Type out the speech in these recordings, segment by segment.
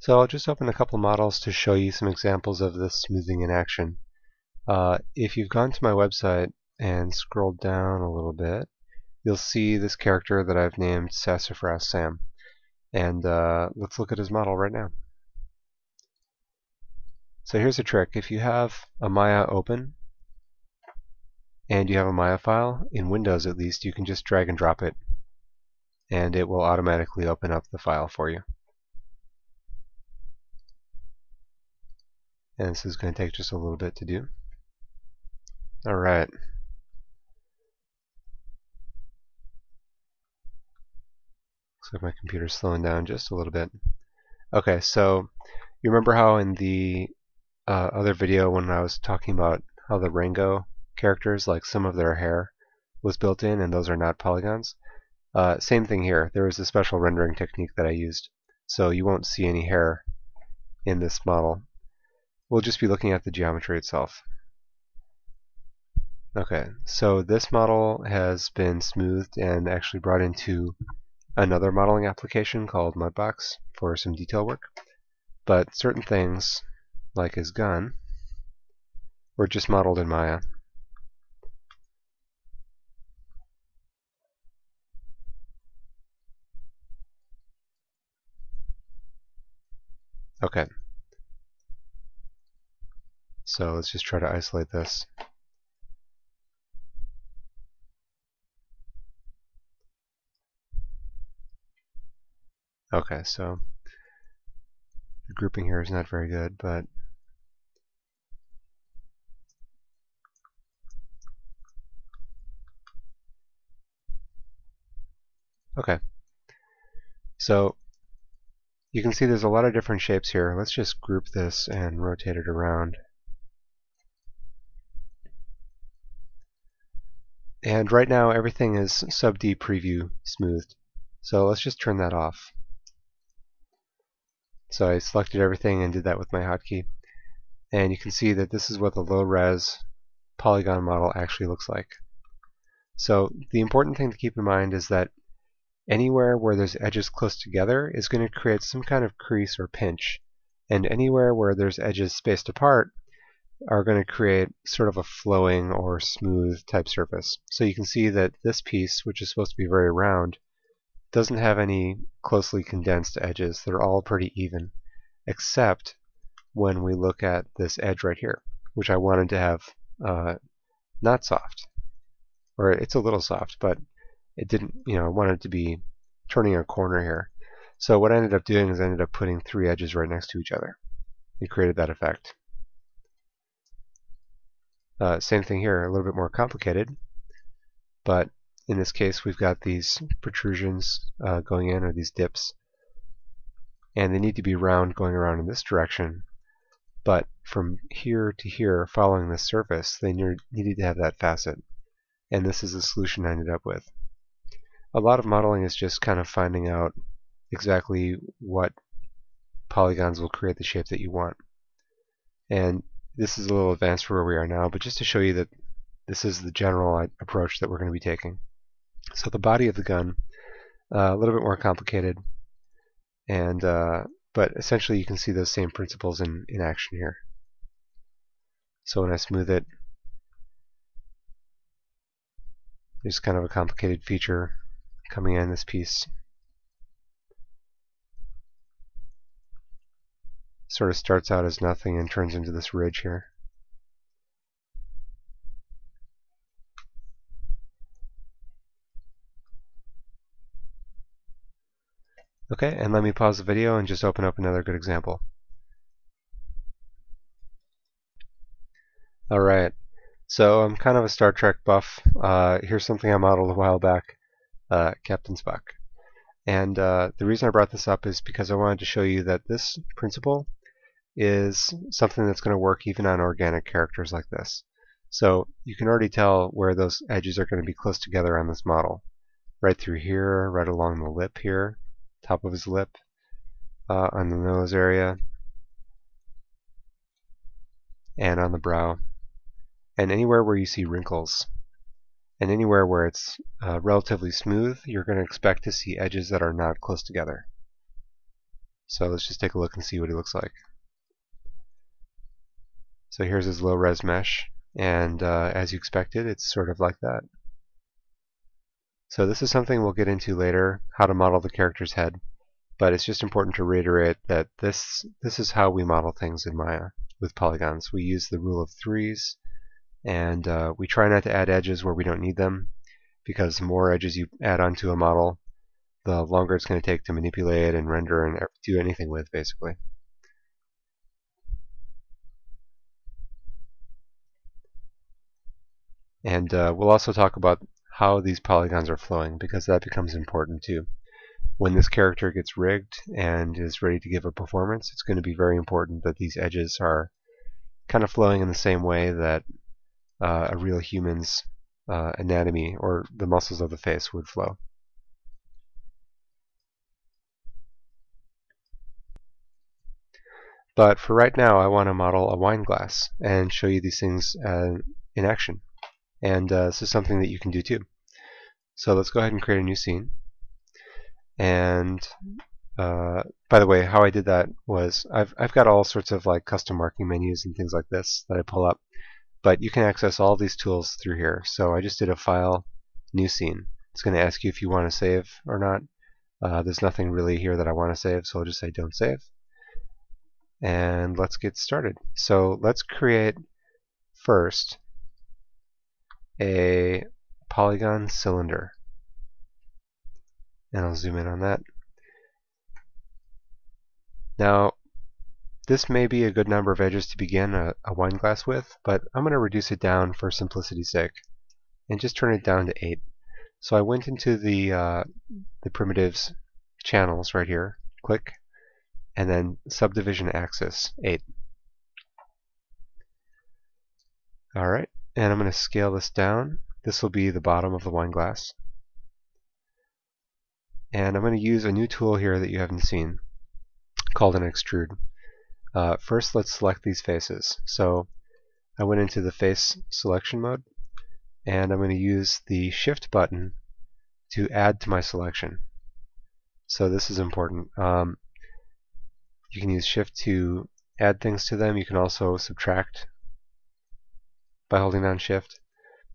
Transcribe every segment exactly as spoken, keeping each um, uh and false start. So I'll just open a couple models to show you some examples of this smoothing in action. Uh, if you've gone to my website and scrolled down a little bit, you'll see this character that I've named Sassafras Sam. And uh, let's look at his model right now. So here's a trick. If you have a Maya open, and you have a Maya file, in Windows at least, you can just drag and drop it, and it will automatically open up the file for you. And this is going to take just a little bit to do. Alright. Looks like my computer's slowing down just a little bit. Okay, so you remember how in the uh, other video when I was talking about how the Rango characters, like some of their hair was built in and those are not polygons. Uh, same thing here. There was a special rendering technique that I used, so you won't see any hair in this model. We'll just be looking at the geometry itself. Okay, so this model has been smoothed and actually brought into another modeling application called Mudbox for some detail work, but certain things, like his gun, were just modeled in Maya. Okay, so let's just try to isolate this. Okay, so the grouping here is not very good, but okay, so you can see there's a lot of different shapes here. Let's just group this and rotate it around. And right now everything is sub-D preview smoothed. So let's just turn that off. So I selected everything and did that with my hotkey. And you can see that this is what the low-res polygon model actually looks like. So the important thing to keep in mind is that anywhere where there's edges close together is going to create some kind of crease or pinch, and anywhere where there's edges spaced apart are going to create sort of a flowing or smooth type surface. So you can see that this piece, which is supposed to be very round, doesn't have any closely condensed edges. They're all pretty even, except when we look at this edge right here, which I wanted to have uh, not soft, or it's a little soft, but it didn't, you know, I wanted it to be turning a corner here. So what I ended up doing is I ended up putting three edges right next to each other. It created that effect. Uh, same thing here, a little bit more complicated, but in this case we've got these protrusions uh, going in, or these dips, and they need to be round going around in this direction, but from here to here following this surface they ne- needed to have that facet, and this is the solution I ended up with. A lot of modeling is just kind of finding out exactly what polygons will create the shape that you want. And this is a little advanced for where we are now, but just to show you that this is the general approach that we're going to be taking. So the body of the gun, uh, a little bit more complicated, and uh, but essentially you can see those same principles in, in action here. So when I smooth it, there's kind of a complicated feature coming in this piece, sort of starts out as nothing and turns into this ridge here. Okay, and let me pause the video and just open up another good example. Alright, so I'm kind of a Star Trek buff. Uh, here's something I modeled a while back. Uh, Captain Spock. And uh, the reason I brought this up is because I wanted to show you that this principle is something that's going to work even on organic characters like this. So you can already tell where those edges are going to be close together on this model. Right through here, right along the lip here, top of his lip, uh, on the nose area, and on the brow, and anywhere where you see wrinkles. And anywhere where it's uh, relatively smooth, you're going to expect to see edges that are not close together. So let's just take a look and see what he looks like. So here's his low-res mesh, and uh, as you expected, it's sort of like that. So this is something we'll get into later, how to model the character's head, but it's just important to reiterate that this this is how we model things in Maya with polygons. We use the rule of threes, and uh, we try not to add edges where we don't need them, because the more edges you add onto a model, the longer it's going to take to manipulate and render and do anything with, basically. And uh, we'll also talk about how these polygons are flowing, because that becomes important too. When this character gets rigged and is ready to give a performance, it's going to be very important that these edges are kind of flowing in the same way that uh, a real human's uh, anatomy or the muscles of the face would flow. But for right now, I want to model a wine glass and show you these things uh, in action. And uh, this is something that you can do too. So let's go ahead and create a new scene. And uh, by the way, how I did that was I've, I've got all sorts of like custom marking menus and things like this that I pull up. But you can access all these tools through here. So I just did a file, new scene. It's going to ask you if you want to save or not. Uh, there's nothing really here that I want to save, so I'll just say don't save. And let's get started. So let's create first a polygon cylinder, and I'll zoom in on that. Now this may be a good number of edges to begin a, a wine glass with, but I'm going to reduce it down for simplicity's sake and just turn it down to eight. So I went into the uh, the primitives channels right here, click, and then subdivision axis eight. Alright, and I'm going to scale this down. This will be the bottom of the wine glass. And I'm going to use a new tool here that you haven't seen called an extrude. Uh, first let's select these faces. So I went into the face selection mode, and I'm going to use the shift button to add to my selection. So this is important. Um, you can use shift to add things to them. You can also subtract by holding down shift.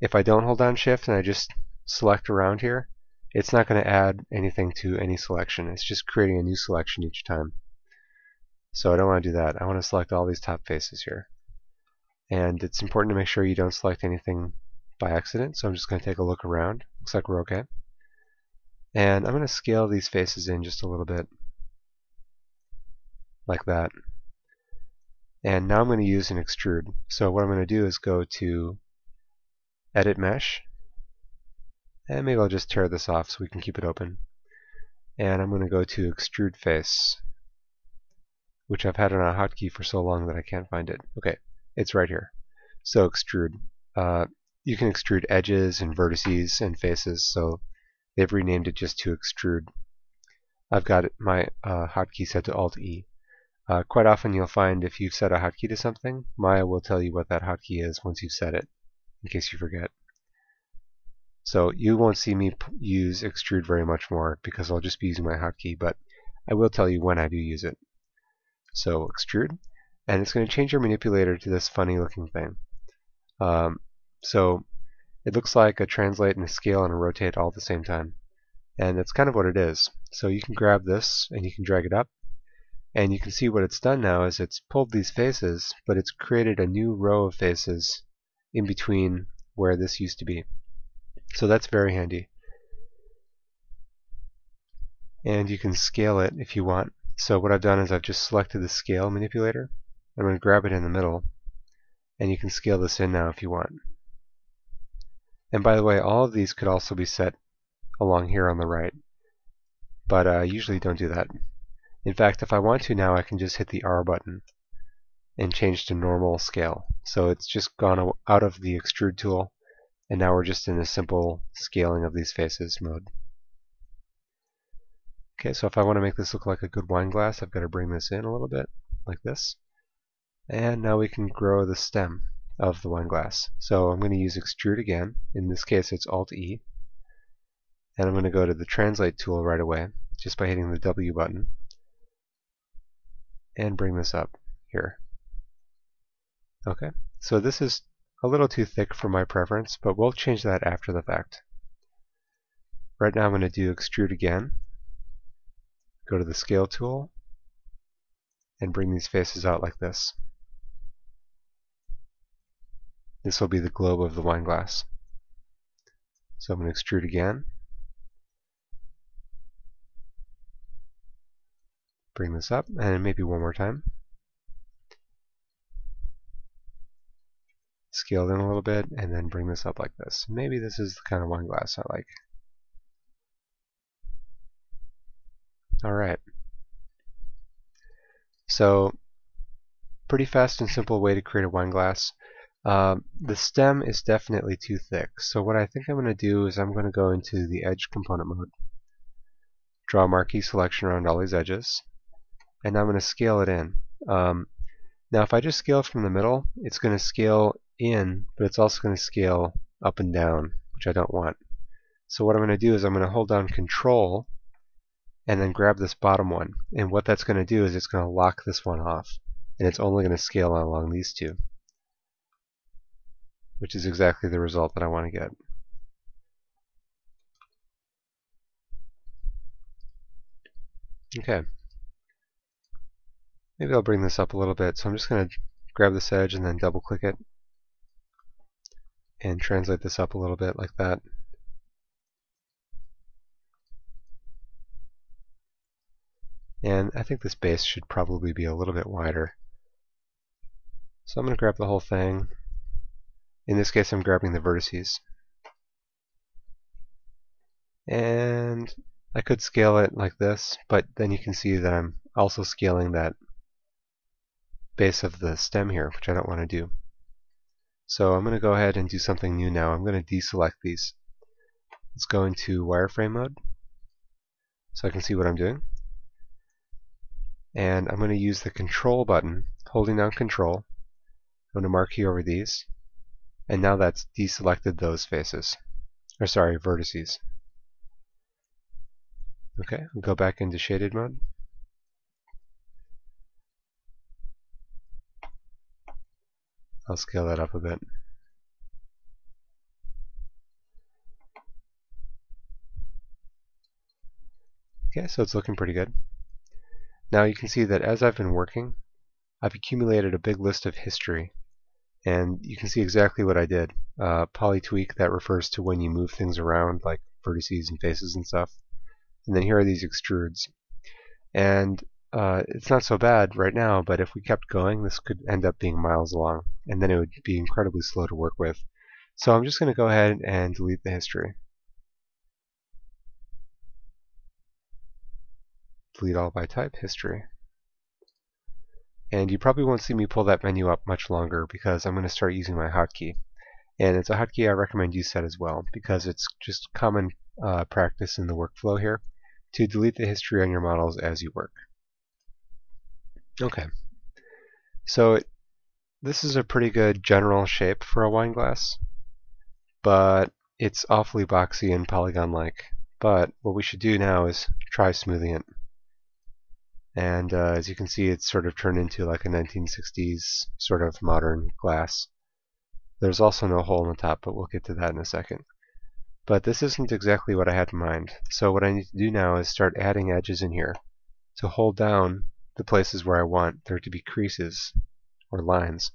If I don't hold down shift and I just select around here, it's not going to add anything to any selection. It's just creating a new selection each time. So I don't want to do that. I want to select all these top faces here. And it's important to make sure you don't select anything by accident, so I'm just going to take a look around. Looks like we're okay. And I'm going to scale these faces in just a little bit, like that. And now I'm going to use an extrude. So what I'm going to do is go to Edit Mesh, and maybe I'll just tear this off so we can keep it open. And I'm going to go to Extrude Face, which I've had on a hotkey for so long that I can't find it. Okay, it's right here. So Extrude. Uh, you can extrude edges and vertices and faces, so they've renamed it just to Extrude. I've got my uh, hotkey set to Alt E. Uh, quite often you'll find if you've set a hotkey to something, Maya will tell you what that hotkey is once you've set it, in case you forget. So you won't see me use extrude very much more, because I'll just be using my hotkey, but I will tell you when I do use it. So extrude, and it's going to change your manipulator to this funny looking thing. Um, so it looks like a translate and a scale and a rotate all at the same time. And that's kind of what it is. So you can grab this and you can drag it up. And you can see what it's done now is it's pulled these faces, but it's created a new row of faces in between where this used to be. So that's very handy. And you can scale it if you want. So what I've done is I've just selected the scale manipulator. I'm going to grab it in the middle, and you can scale this in now if you want. And by the way, all of these could also be set along here on the right, but I uh, usually don't do that. In fact, if I want to now, I can just hit the R button and change to normal scale. So it's just gone out of the extrude tool, and now we're just in a simple scaling of these faces mode. Okay, so if I want to make this look like a good wine glass, I've got to bring this in a little bit, like this. And now we can grow the stem of the wine glass. So I'm going to use extrude again. In this case, it's Alt E. And I'm going to go to the translate tool right away, just by hitting the W button. and bring this up here. Okay, so this is a little too thick for my preference, but we'll change that after the fact. Right now I'm going to do extrude again, go to the scale tool, and bring these faces out like this. This will be the globe of the wine glass. So I'm going to extrude again, bring this up, and maybe one more time. Scale in a little bit, and then bring this up like this. Maybe this is the kind of wine glass I like. Alright. So, pretty fast and simple way to create a wine glass. Um, the stem is definitely too thick, so what I think I'm going to do is I'm going to go into the edge component mode, draw a marquee selection around all these edges, and I'm going to scale it in. Um, now if I just scale from the middle, it's going to scale in, but it's also going to scale up and down, which I don't want. So what I'm going to do is I'm going to hold down Control and then grab this bottom one, and what that's going to do is it's going to lock this one off, and it's only going to scale along these two, which is exactly the result that I want to get. Okay, maybe I'll bring this up a little bit, so I'm just going to grab this edge and then double click it and translate this up a little bit like that. And I think this base should probably be a little bit wider. So I'm going to grab the whole thing. In this case, I'm grabbing the vertices. And I could scale it like this, but then you can see that I'm also scaling that base of the stem here, which I don't want to do. So I'm going to go ahead and do something new now. I'm going to deselect these. Let's go into wireframe mode so I can see what I'm doing. And I'm going to use the Control button, holding down Control. I'm going to marquee over these, and now that's deselected those faces, or sorry, vertices. Okay, we'll go back into shaded mode. I'll scale that up a bit. Okay, so it's looking pretty good. Now you can see that as I've been working, I've accumulated a big list of history, and you can see exactly what I did. Uh, polytweak, that refers to when you move things around like vertices and faces and stuff. And then here are these extrudes. And uh, it's not so bad right now, but if we kept going, this could end up being miles long, and then it would be incredibly slow to work with. So I'm just going to go ahead and delete the history. Delete all by type, history. And you probably won't see me pull that menu up much longer because I'm going to start using my hotkey. And it's a hotkey I recommend you set as well, because it's just common uh, practice in the workflow here to delete the history on your models as you work. Okay, so it, this is a pretty good general shape for a wine glass, but it's awfully boxy and polygon-like. But what we should do now is try smoothing it. And uh, as you can see, it's sort of turned into like a nineteen sixties sort of modern glass. There's also no hole in the top, but we'll get to that in a second. But this isn't exactly what I had in mind. So what I need to do now is start adding edges in here to hold down the places where I want there to be creases or lines.